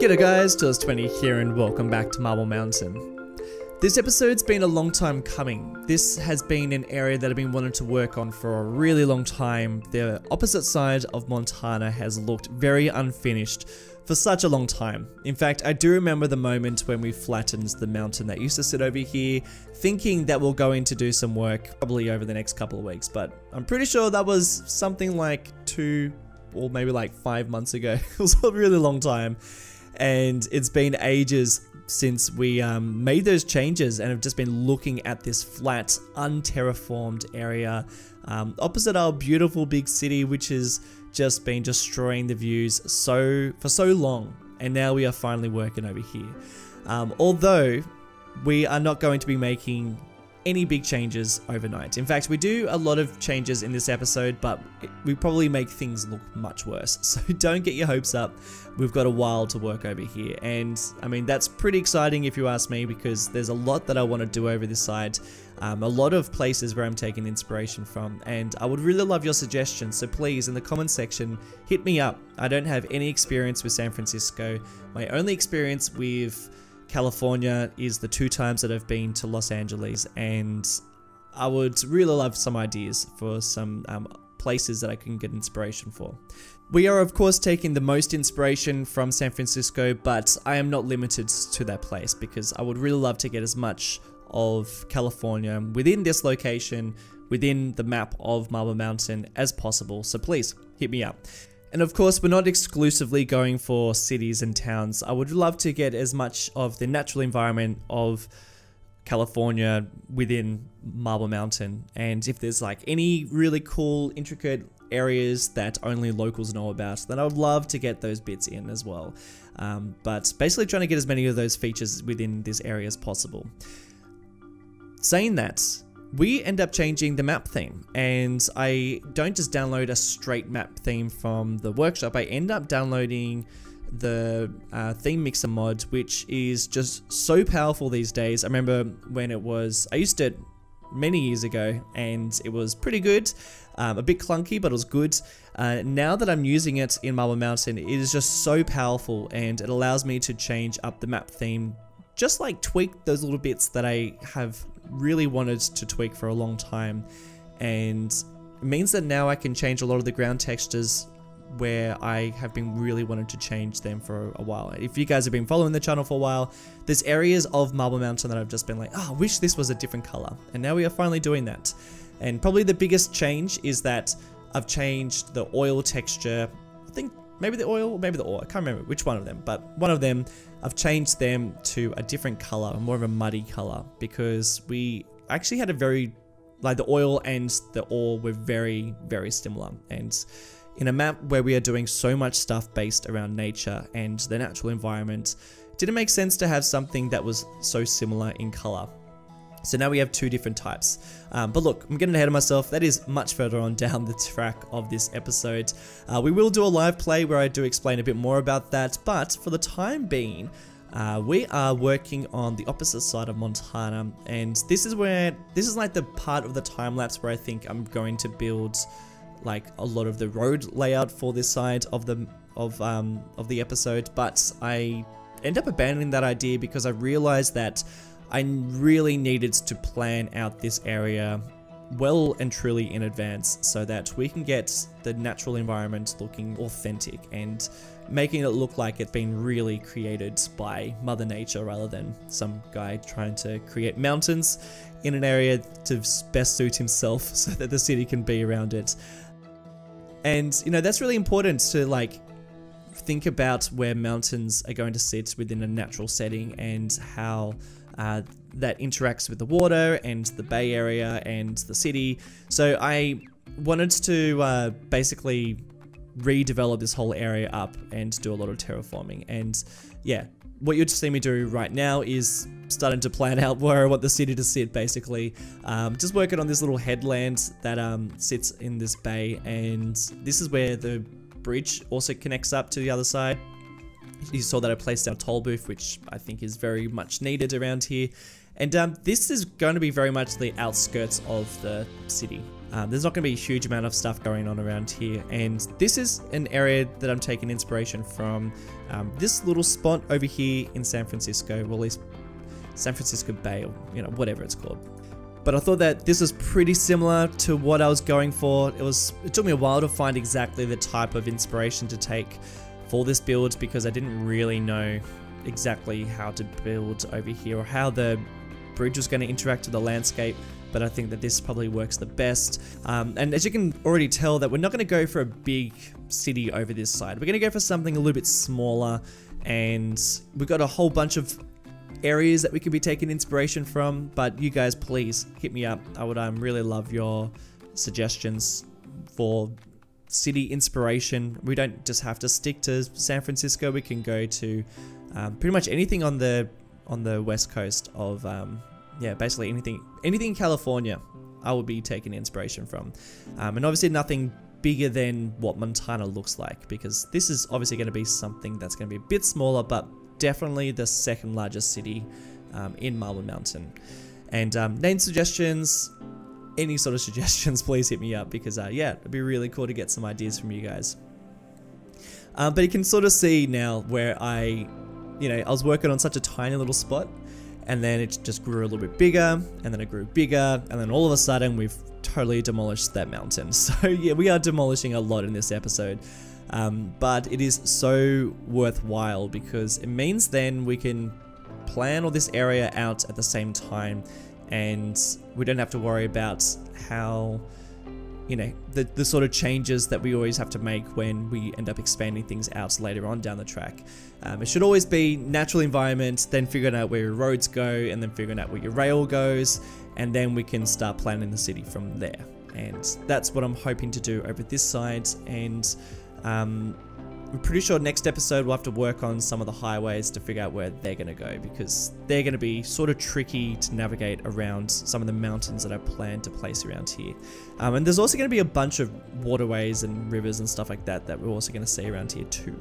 G'day guys, 2Dollars20 here and welcome back to Marble Mountain. This episode's been a long time coming. This has been an area that I've been wanting to work on for a really long time. The opposite side of Montana has looked very unfinished for such a long time. In fact, I do remember the moment when we flattened the mountain that used to sit over here, thinking that we're going to do some work probably over the next couple of weeks, but I'm pretty sure that was something like 5 months ago. It was a really long time. And it's been ages since we made those changes and have just been looking at this flat, unterraformed area opposite our beautiful big city, which has just been destroying the views for so long. And now we are finally working over here. Although we are not going to be making any big changes overnight. In fact, we do a lot of changes in this episode, but we probably make things look much worse. So don't get your hopes up. We've got a while to work over here. And I mean, that's pretty exciting if you ask me, because there's a lot that I want to do over this side. A lot of places where I'm taking inspiration from, and I would really love your suggestions, so please, in the comments section, hit me up. I don't have any experience with San Francisco. My only experience with California is the 2 times that I've been to Los Angeles, and I would really love some ideas for some places that I can get inspiration for. We are of course taking the most inspiration from San Francisco, but I am not limited to that place, because I would really love to get as much of California within this location, within the map of Marble Mountain as possible, so please hit me up. And of course, we're not exclusively going for cities and towns. I would love to get as much of the natural environment of California within Marble Mountain. And if there's like any really cool, intricate areas that only locals know about, then I would love to get those bits in as well. But basically trying to get as many of those features within this area as possible. Saying that, we end up changing the map theme, and I don't just download a straight map theme from the workshop. I end up downloading the theme mixer mod, which is just so powerful these days. I remember when I used it many years ago, and it was pretty good, a bit clunky, but it was good. Now that I'm using it in Marble Mountain, it is just so powerful, and it allows me to change up the map theme, just like tweak those little bits that I have really wanted to tweak for a long time. And it means that now I can change a lot of the ground textures where I have been really wanting to change them for a while. If you guys have been following the channel for a while, there's areas of Marble Mountain that I've just been like, oh, I wish this was a different color. And now we are finally doing that. And probably the biggest change is that I've changed the oil texture. I think maybe the oil, maybe the ore. I can't remember which one of them, but one of them, I've changed them to a different color, more of a muddy color, because we actually had the oil and the ore were very, very similar. And in a map where we are doing so much stuff based around nature and the natural environment, it didn't make sense to have something that was so similar in color. So now we have 2 different types. But look, I'm getting ahead of myself. That is much further on down the track of this episode. We will do a live play where I do explain a bit more about that. But for the time being, we are working on the opposite side of Montana. And this is like the part of the time lapse where I think I'm going to build like a lot of the road layout for this side of the episode. But I end up abandoning that idea because I realized that I really needed to plan out this area well and truly in advance so that we can get the natural environment looking authentic and making it look like it's been really created by Mother Nature rather than some guy trying to create mountains in an area to best suit himself so that the city can be around it. And, you know, that's really important to like think about where mountains are going to sit within a natural setting and how that interacts with the water and the Bay Area and the city. So I wanted to basically redevelop this whole area up and do a lot of terraforming. And yeah, what you'd see me do right now is starting to plan out where I want the city to sit, basically. Just working on this little headland that sits in this bay, and this is where the bridge also connects up to the other side. You saw that I placed our toll booth, which I think is very much needed around here. And this is going to be very much the outskirts of the city. There's not going to be a huge amount of stuff going on around here, and this is an area that I'm taking inspiration from. This little spot over here in San Francisco, well, at least San Francisco Bay, or whatever it's called. But I thought that this was pretty similar to what I was going for. It took me a while to find exactly the type of inspiration to take for this build, because I didn't really know exactly how to build over here or how the bridge was going to interact with the landscape. But I think that this probably works the best. And as you can already tell, that we're not going to go for a big city over this side. We're going to go for something a little bit smaller, and we've got a whole bunch of areas that we could be taking inspiration from. But you guys, please hit me up. I would really love your suggestions for city inspiration. We don't just have to stick to San Francisco. We can go to pretty much anything on the west coast of yeah, basically anything in California, I would be taking inspiration from. And obviously nothing bigger than what Montana looks like, because this is obviously going to be something that's going to be a bit smaller, but definitely the second largest city in Marble Mountain. And name suggestions, any sort of suggestions, please hit me up, because yeah, it'd be really cool to get some ideas from you guys. But you can sort of see now where I was working on such a tiny little spot, and then it just grew a little bit bigger, and then it grew bigger, and then all of a sudden we've totally demolished that mountain. So yeah, we are demolishing a lot in this episode, but it is so worthwhile, because it means then we can plan all this area out at the same time, and we don't have to worry about how, the sort of changes that we always have to make when we end up expanding things out later on down the track. It should always be natural environment, then figuring out where your roads go, and then figuring out where your rail goes, and then we can start planning the city from there. And that's what I'm hoping to do over this side. And I'm pretty sure next episode we'll have to work on some of the highways to figure out where they're going to go, because they're going to be sort of tricky to navigate around some of the mountains that I plan to place around here. And there's also going to be a bunch of waterways and rivers and stuff like that that we're also going to see around here too.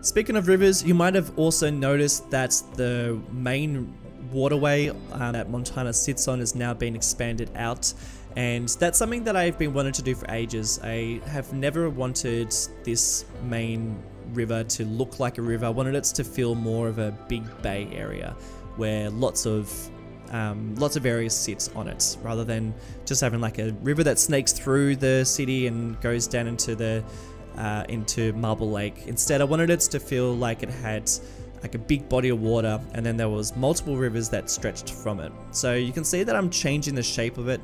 Speaking of rivers, you might have also noticed that the main waterway that Montana sits on has now been expanded out, and that's something that I've been wanting to do for ages. I have never wanted this main river to look like a river. I wanted it to feel more of a big bay area where lots of areas sits on it, rather than just having like a river that snakes through the city and goes down into Marble Lake. Instead, I wanted it to feel like it had like a big body of water, and then there was multiple rivers that stretched from it. So you can see that I'm changing the shape of it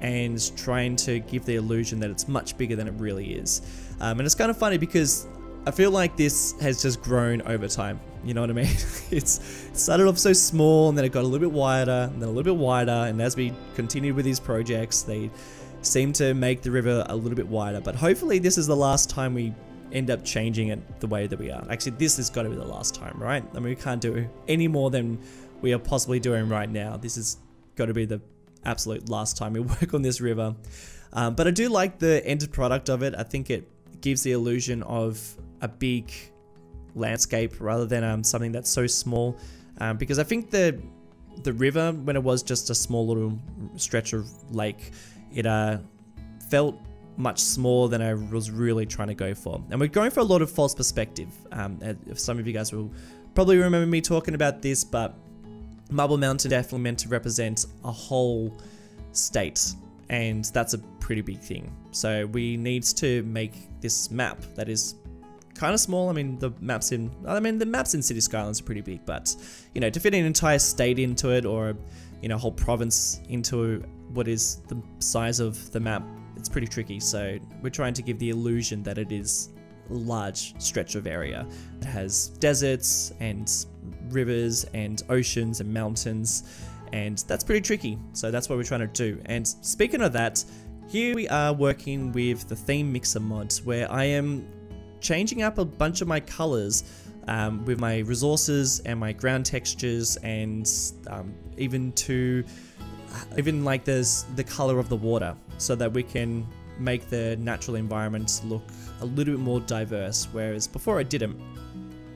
and trying to give the illusion that it's much bigger than it really is. And it's kind of funny, because I feel like this has just grown over time. You know what I mean? It started off so small, and then it got a little bit wider, and then a little bit wider, and as we continued with these projects, they seem to make the river a little bit wider. But hopefully this is the last time we end up changing it the way that we are. Actually, this has got to be the last time, right? I mean, we can't do any more than we are possibly doing right now. This has got to be the absolute last time we work on this river. But I do like the end product of it. I think it gives the illusion of a big landscape rather than something that's so small. Because I think the river, when it was just a small little stretch of lake, it felt much smaller than I was really trying to go for. And we're going for a lot of false perspective. Some of you guys will probably remember me talking about this, but Marble Mountain definitely meant to represent a whole state, and that's a pretty big thing. So we need to make this map that is kind of small. I mean, the maps in City Skylines are pretty big, but to fit an entire state into it, or a whole province into what is the size of the map, it's pretty tricky. So we're trying to give the illusion that it is a large stretch of area that has deserts and rivers and oceans and mountains, and that's pretty tricky. So that's what we're trying to do. And speaking of that, here we are working with the theme mixer mods, where I am changing up a bunch of my colors with my resources and my ground textures, and even like there's the color of the water, so that we can make the natural environments look a little bit more diverse, whereas before I didn't.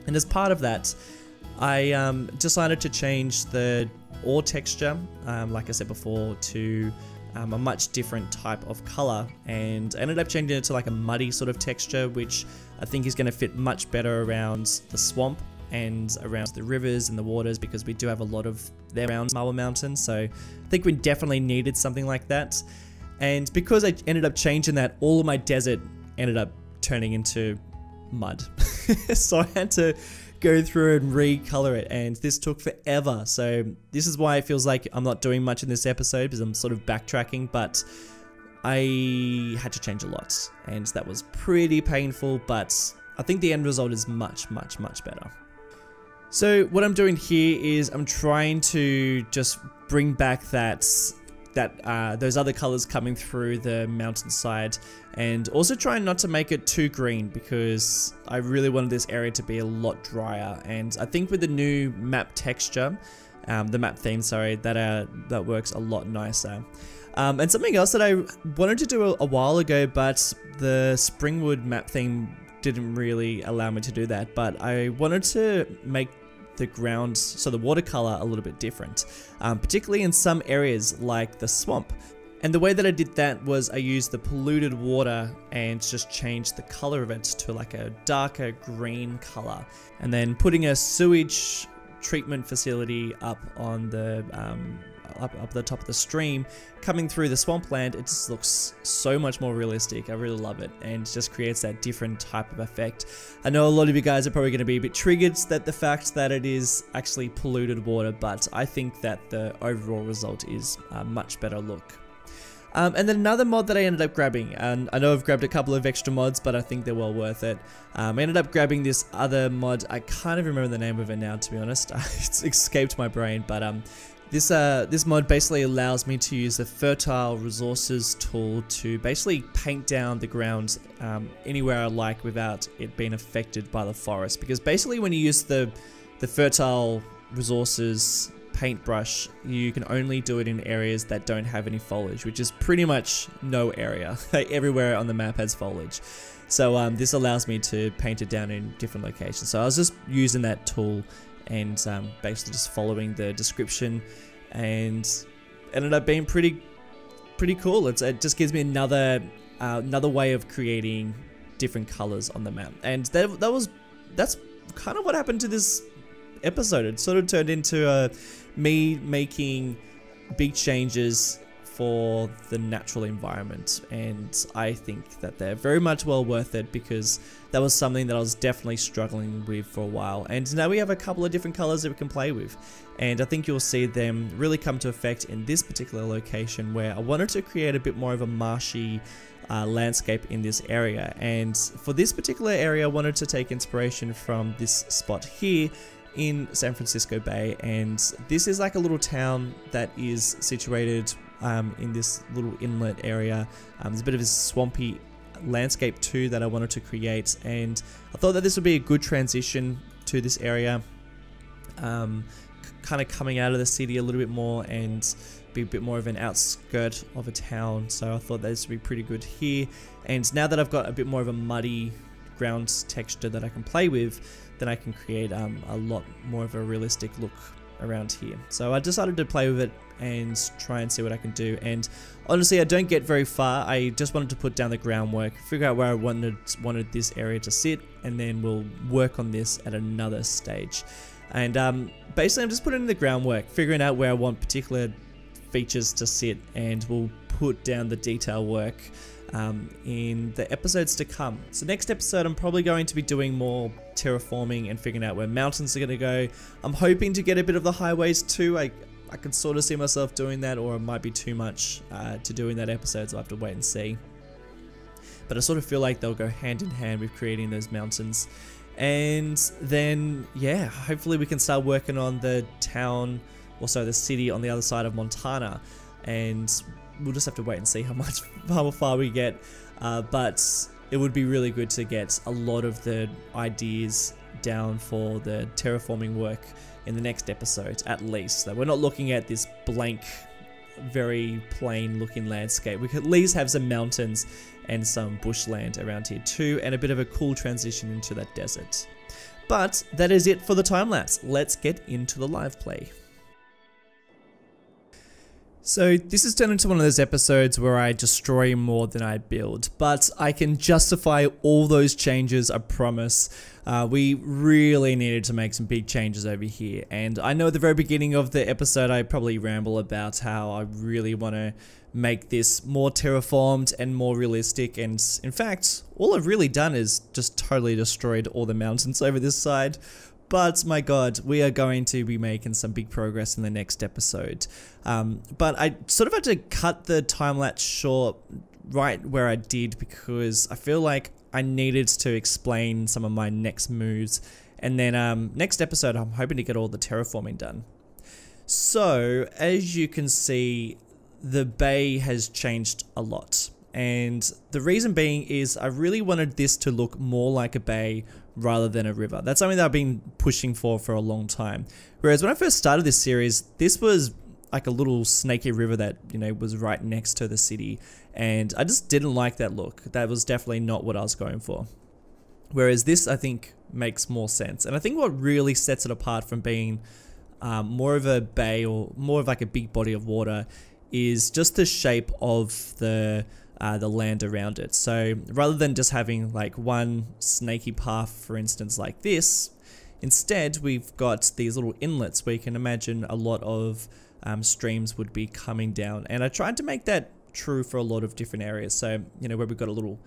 And as part of that, I decided to change the or texture, like I said before, to a much different type of color, and ended up changing it to like a muddy sort of texture, which I think is going to fit much better around the swamp and around the rivers and the waters, because we do have a lot of them around Marble Mountain. So I think we definitely needed something like that. And because I ended up changing that, all of my desert ended up turning into mud. So I had to go through and recolor it, and this took forever. So this is why it feels like I'm not doing much in this episode, because I'm sort of backtracking, but I had to change a lot, and that was pretty painful, but I think the end result is much, much, much better. So what I'm doing here is I'm trying to just bring back those other colors coming through the mountainside, and also trying not to make it too green, because I really wanted this area to be a lot drier. And I think with the new map texture, the map theme, sorry, that works a lot nicer. And something else that I wanted to do a while ago, but the Springwood map theme didn't really allow me to do that, but I wanted to make the ground, so the watercolor, a little bit different, particularly in some areas like the swamp. And the way that I did that was I used the polluted water and just changed the color of it to like a darker green color, and then putting a sewage treatment facility up on the up the top of the stream coming through the swampland. It just looks so much more realistic. I really love it, and just creates that different type of effect. I know a lot of you guys are probably going to be a bit triggered that the fact that it is actually polluted water, but I think that the overall result is a much better look. And then another mod that I ended up grabbing, and I know I've grabbed a couple of extra mods, but I think they're well worth it. I ended up grabbing this other mod. I can't even remember the name of it now, to be honest. It's escaped my brain, but this mod basically allows me to use the fertile resources tool to basically paint down the ground anywhere I like without it being affected by the forest. Because basically when you use the fertile resources paintbrush, you can only do it in areas that don't have any foliage, which is pretty much no area. Everywhere on the map has foliage. So this allows me to paint it down in different locations. So I was just using that tool and basically just following the description, and ended up being pretty cool. It just gives me another way of creating different colors on the map, and that's kind of what happened to this episode. It sort of turned into me making big changes for the natural environment, and I think that they're very much well worth it, because that was something that I was definitely struggling with for a while. And now we have a couple of different colors that we can play with, and I think you'll see them really come to effect in this particular location, where I wanted to create a bit more of a marshy landscape in this area. And for this particular area, I wanted to take inspiration from this spot here in San Francisco Bay, and this is like a little town that is situated in this little inlet area. There's a bit of a swampy landscape too that I wanted to create, and I thought that this would be a good transition to this area, kind of coming out of the city a little bit more and be a bit more of an outskirt of a town. So I thought that this would be pretty good here, and now that I've got a bit more of a muddy ground texture that I can play with, then I can create a lot more of a realistic look around here. So I decided to play with it and try and see what I can do. And honestly, I don't get very far. I just wanted to put down the groundwork, figure out where I wanted this area to sit, and then we'll work on this at another stage. And basically I'm just putting in the groundwork, figuring out where I want particular features to sit, and we'll put down the detail work in the episodes to come. So next episode I'm probably going to be doing more terraforming and figuring out where mountains are going to go. I'm hoping to get a bit of the highways too. I can sort of see myself doing that, or it might be too much to do in that episode, so I'll have to wait and see. But I sort of feel like they'll go hand in hand with creating those mountains. And then yeah, hopefully we can start working on the town, also the city on the other side of Montana, and we'll just have to wait and see how far we get, but it would be really good to get a lot of the ideas down for the terraforming work in the next episode, at least. So we're not looking at this blank, very plain looking landscape. We could at least have some mountains and some bushland around here too, and a bit of a cool transition into that desert. But that is it for the time lapse. Let's get into the live play. So this has turned into one of those episodes where I destroy more than I build, but I can justify all those changes, I promise. We really needed to make some big changes over here, and I know at the very beginning of the episode I probably ramble about how I really want to make this more terraformed and more realistic, and in fact, all I've really done is just totally destroyed all the mountains over this side. But my god, we are going to be making some big progress in the next episode. But I sort of had to cut the time-lapse short right where I did because I feel like I needed to explain some of my next moves. And then next episode, I'm hoping to get all the terraforming done. So, as you can see, the bay has changed a lot. And the reason being is I really wanted this to look more like a bay rather than a river. That's something that I've been pushing for a long time. Whereas when I first started this series, this was like a little snaky river that, you know, was right next to the city. And I just didn't like that look. That was definitely not what I was going for. Whereas this, I think, makes more sense. And I think what really sets it apart from being more of a bay or more of like a big body of water is just the shape of the land around it. So rather than just having like one snaky path, for instance, like this, instead we've got these little inlets where you can imagine a lot of streams would be coming down. And I tried to make that true for a lot of different areas. So, you know, where we've got a little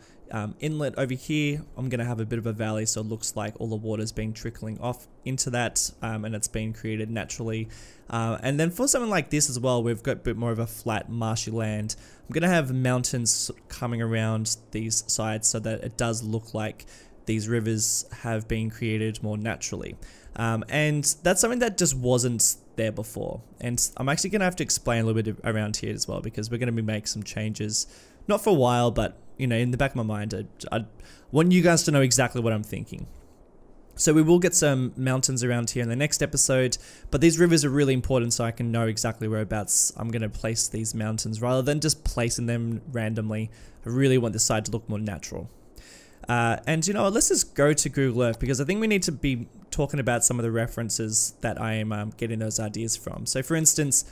inlet over here, I'm going to have a bit of a valley, so it looks like all the water's been trickling off into that, and it's been created naturally. And then for something like this as well, we've got a bit more of a flat marshy land. I'm going to have mountains coming around these sides so that it does look like these rivers have been created more naturally. And that's something that just wasn't there before. And I'm actually going to have to explain a little bit around here as well, because we're going to be making some changes, not for a while, but you know, in the back of my mind, I want you guys to know exactly what I'm thinking. So we will get some mountains around here in the next episode, but these rivers are really important so I can know exactly whereabouts I'm going to place these mountains rather than just placing them randomly. I really want this side to look more natural. And you know, let's just go to Google Earth because I think we need to be talking about some of the references that I am getting those ideas from. So for instance,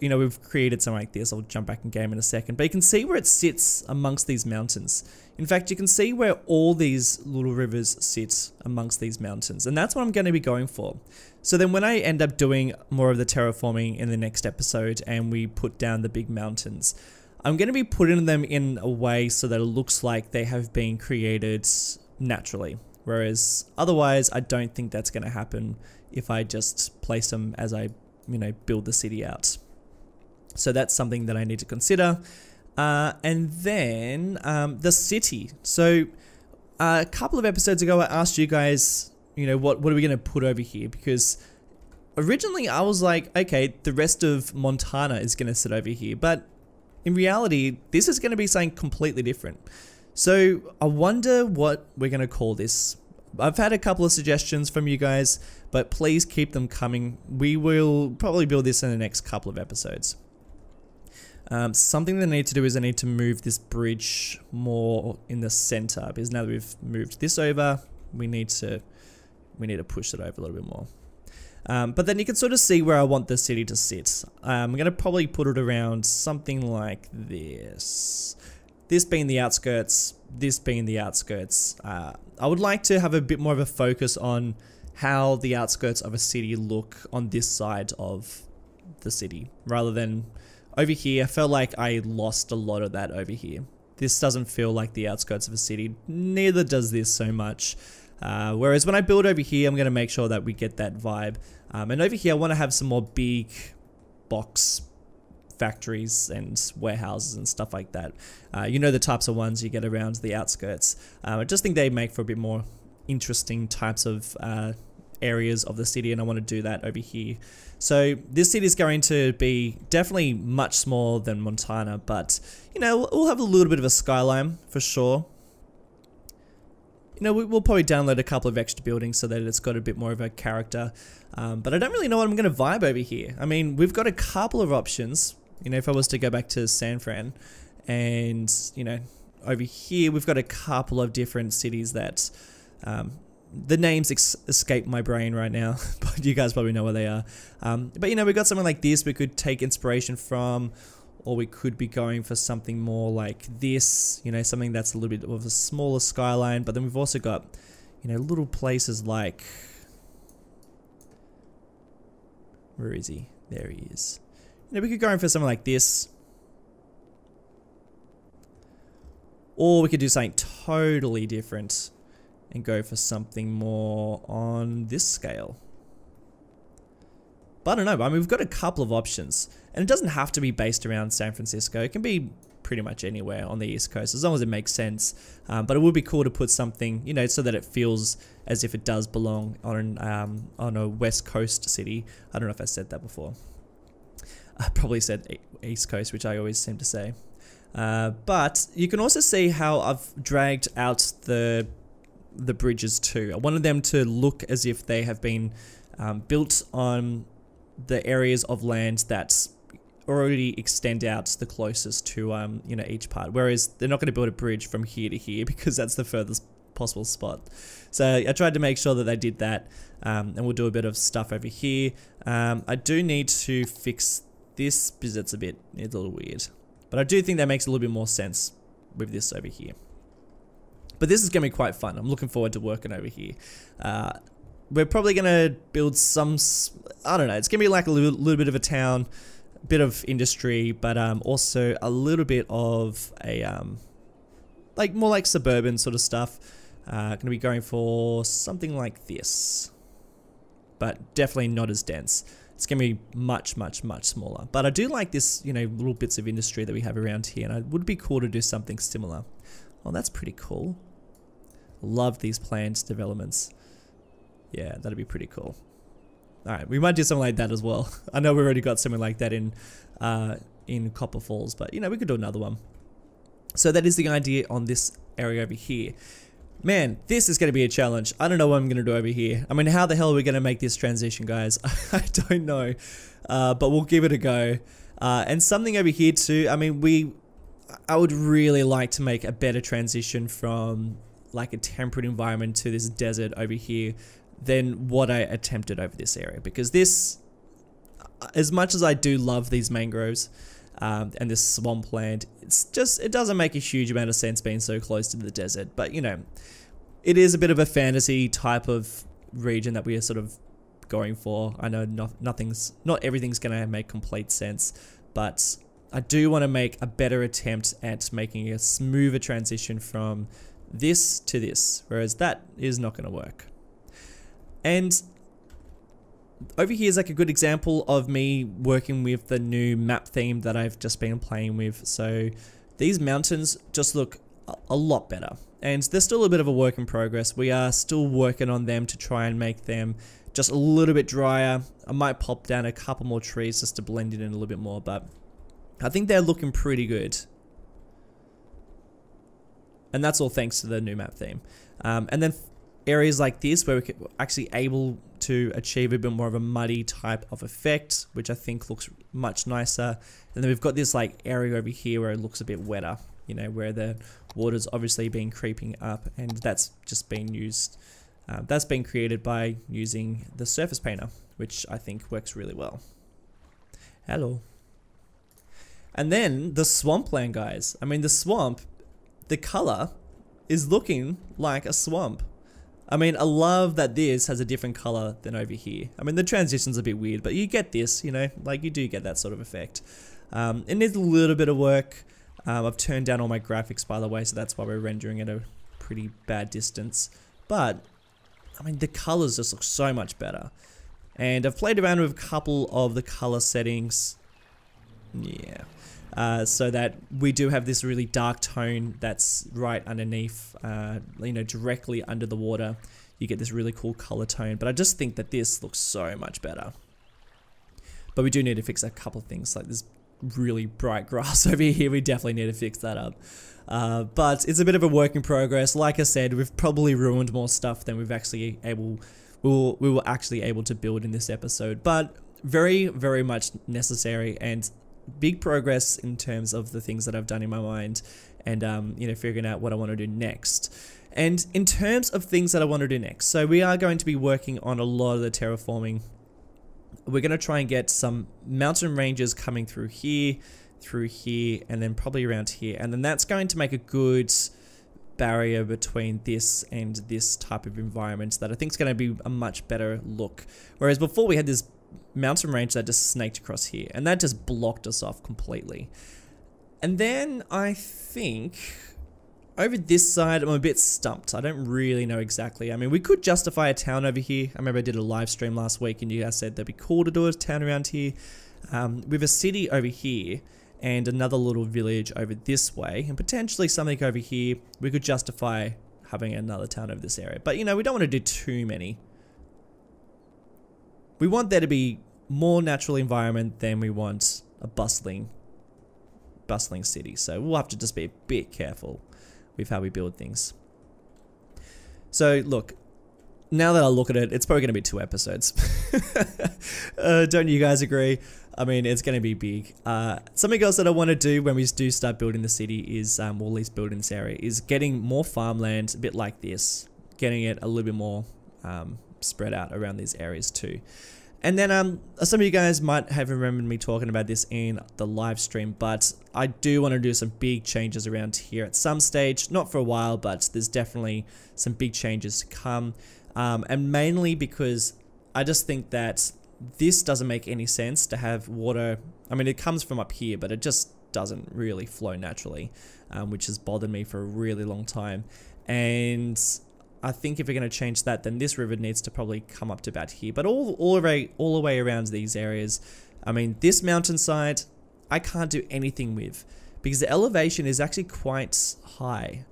you know, we've created something like this. I'll jump back in game in a second, but you can see where it sits amongst these mountains. In fact, you can see where all these little rivers sit amongst these mountains, and that's what I'm going to be going for. So then when I end up doing more of the terraforming in the next episode and we put down the big mountains, I'm going to be putting them in a way so that it looks like they have been created naturally. Whereas otherwise, I don't think that's going to happen if I just place them as I, you know, build the city out. So that's something that I need to consider. And then the city. So a couple of episodes ago, I asked you guys, you know, what are we going to put over here? Because originally I was like, okay, the rest of Montana is going to sit over here. But in reality, this is going to be something completely different. So I wonder what we're going to call this. I've had a couple of suggestions from you guys, but please keep them coming. We will probably build this in the next couple of episodes. Something that I need to do is I need to move this bridge more in the center, because now that we've moved this over, we need to push it over a little bit more. But then you can sort of see where I want the city to sit. I'm going to probably put it around something like this. This being the outskirts, this being the outskirts. I would like to have a bit more of a focus on how the outskirts of a city look on this side of the city, rather than over here. I felt like I lost a lot of that over here. This doesn't feel like the outskirts of a city, neither does this so much. Whereas when I build over here, I'm going to make sure that we get that vibe. And over here, I want to have some more big box factories and warehouses and stuff like that. You know, the types of ones you get around the outskirts. I just think they make for a bit more interesting types of areas of the city, and I want to do that over here. So this city is going to be definitely much smaller than Montana, but you know, we'll have a little bit of a skyline for sure. You know, we'll probably download a couple of extra buildings so that it's got a bit more of a character. But I don't really know what I'm going to vibe over here. I mean, we've got a couple of options. You know, if I was to go back to San Fran and, you know, over here, we've got a couple of different cities that, The names escape my brain right now, but you guys probably know where they are. But you know, we got something like this we could take inspiration from, or we could be going for something more like this, you know, something that's a little bit of a smaller skyline. But then we've also got, you know, little places like, where is he? There he is. You know, we could go in for something like this. Or we could do something totally different and go for something more on this scale. But I don't know, I mean, we've got a couple of options. And it doesn't have to be based around San Francisco. It can be pretty much anywhere on the East Coast, as long as it makes sense. But it would be cool to put something, you know, so that it feels as if it does belong on a West Coast city. I don't know if I said that before. I probably said East Coast, which I always seem to say. But you can also see how I've dragged out the bridges too. I wanted them to look as if they have been built on the areas of land that already extend out the closest to you know, each part. Whereas they're not going to build a bridge from here to here because that's the furthest possible spot. So I tried to make sure that I did that, and we'll do a bit of stuff over here. I do need to fix this because it's a little weird. But I do think that makes a little bit more sense with this over here. But this is going to be quite fun. I'm looking forward to working over here. We're probably going to build some, I don't know, it's going to be like a little bit of a town, a bit of industry, but also a little bit of a, like more like suburban sort of stuff. Going to be going for something like this, but definitely not as dense. It's going to be much, much, much smaller. But I do like this, you know, little bits of industry that we have around here, and it would be cool to do something similar. Oh, that's pretty cool. Love these planned developments. Yeah, that'd be pretty cool. All right, we might do something like that as well. I know we already got something like that in Copper Falls, but, you know, we could do another one. So that is the idea on this area over here. Man, this is going to be a challenge. I don't know what I'm going to do over here. I mean, how the hell are we going to make this transition, guys? I don't know, but we'll give it a go. And something over here too. I mean, I would really like to make a better transition from like a temperate environment to this desert over here than what I attempted over this area. Because this, as much as I do love these mangroves, and this swampland, it's just, it doesn't make a huge amount of sense being so close to the desert. But you know, it is a bit of a fantasy type of region that we are sort of going for. I know not everything's gonna make complete sense, but I do want to make a better attempt at making a smoother transition from this to this, whereas that is not gonna work. And over here is like a good example of me working with the new map theme that I've just been playing with. So these mountains just look a lot better, and they're still a bit of a work in progress. We are still working on them to try and make them just a little bit drier. I might pop down a couple more trees just to blend it in a little bit more, but I think they're looking pretty good. And that's all thanks to the new map theme. And then areas like this where we're actually able to achieve a bit more of a muddy type of effect, which I think looks much nicer. And then we've got this like area over here where it looks a bit wetter, you know, where the water's obviously been creeping up, and that's just been used, that's been created by using the surface painter, which I think works really well. Hello. And then the swampland, guys. I mean, the swamp, the color is looking like a swamp. I mean, I love that this has a different color than over here. I mean, the transition's a bit weird, but you get this, you know, like you do get that sort of effect. It needs a little bit of work. I've turned down all my graphics, by the way, so that's why we're rendering at a pretty bad distance. But, I mean, the colors just look so much better. And I've played around with a couple of the color settings. Yeah. So that we do have this really dark tone that's right underneath, you know, directly under the water. You get this really cool color tone, but I just think that this looks so much better. But we do need to fix a couple of things, like this really bright grass over here. We definitely need to fix that up. But it's a bit of a work in progress. Like I said, we've probably ruined more stuff than we've actually we were actually able to build in this episode, but very, very much necessary and big progress in terms of the things that I've done in my mind and, you know, figuring out what I want to do next. And in terms of things that I want to do next, so we are going to be working on a lot of the terraforming. We're going to try and get some mountain ranges coming through here, and then probably around here. And then that's going to make a good barrier between this and this type of environment that I think is going to be a much better look. Whereas before we had this mountain range that just snaked across here, and that just blocked us off completely. And then I think over this side, I'm a bit stumped. I don't really know exactly. I mean, we could justify a town over here. I remember I did a live stream last week and you guys said that'd be cool to do a town around here. We have a city over here and another little village over this way, and potentially something over here. We could justify having another town over this area, but you know, we don't want to do too many. We want there to be more natural environment than we want a bustling city. So we'll have to just be a bit careful with how we build things. So look, now that I look at it, it's probably going to be 2 episodes. Don't you guys agree? I mean, it's going to be big. Something else that I want to do when we do start building the city is, or at least building this area, is getting more farmland, a bit like this, getting it a little bit more spread out around these areas too. And then some of you guys might have remembered me talking about this in the live stream, but I do want to do some big changes around here at some stage. Not for a while, but there's definitely some big changes to come. And mainly because I just think that this doesn't make any sense to have water. I mean, it comes from up here, but it just doesn't really flow naturally, which has bothered me for a really long time. And I think if we're going to change that, then this river needs to probably come up to about here. But all the way around these areas, I mean, this mountainside, I can't do anything with, because the elevation is actually quite high.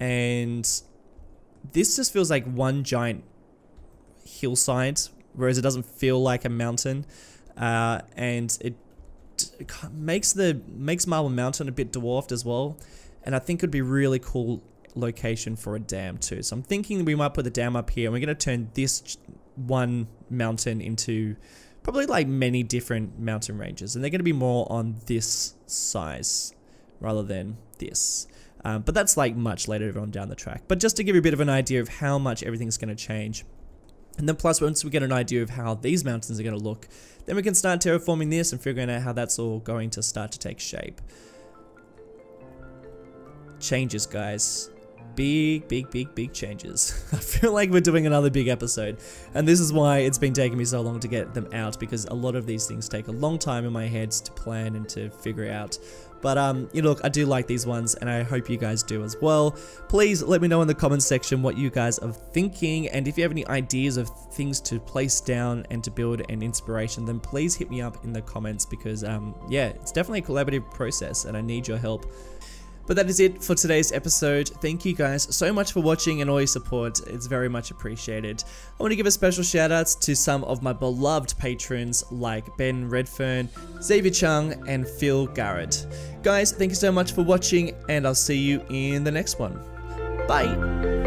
And this just feels like one giant hillside, whereas it doesn't feel like a mountain. And it makes Marble Mountain a bit dwarfed as well. And I think it would be really cool location for a dam too. So I'm thinking we might put the dam up here, and we're going to turn this one mountain into probably like many different mountain ranges, and they're going to be more on this size rather than this. But that's like much later on down the track. But just to give you a bit of an idea of how much everything's going to change. And then plus, once we get an idea of how these mountains are going to look, then we can start terraforming this and figuring out how that's all going to start to take shape. Changes, guys. Big changes. I feel like we're doing another big episode, and this is why it's been taking me so long to get them out, because a lot of these things take a long time in my head to plan and to figure out. But you know, look, I do like these ones, and I hope you guys do as well. Please let me know in the comments section what you guys are thinking, and if you have any ideas of things to place down and to build and inspiration, then please hit me up in the comments, because yeah, it's definitely a collaborative process and I need your help. But that is it for today's episode. Thank you guys so much for watching and all your support. It's very much appreciated. I want to give a special shout out to some of my beloved patrons like Ben Redfern, Xavier Chung, and Phil Garrett. Guys, thank you so much for watching, and I'll see you in the next one. Bye.